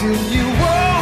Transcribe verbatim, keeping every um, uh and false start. till you walk.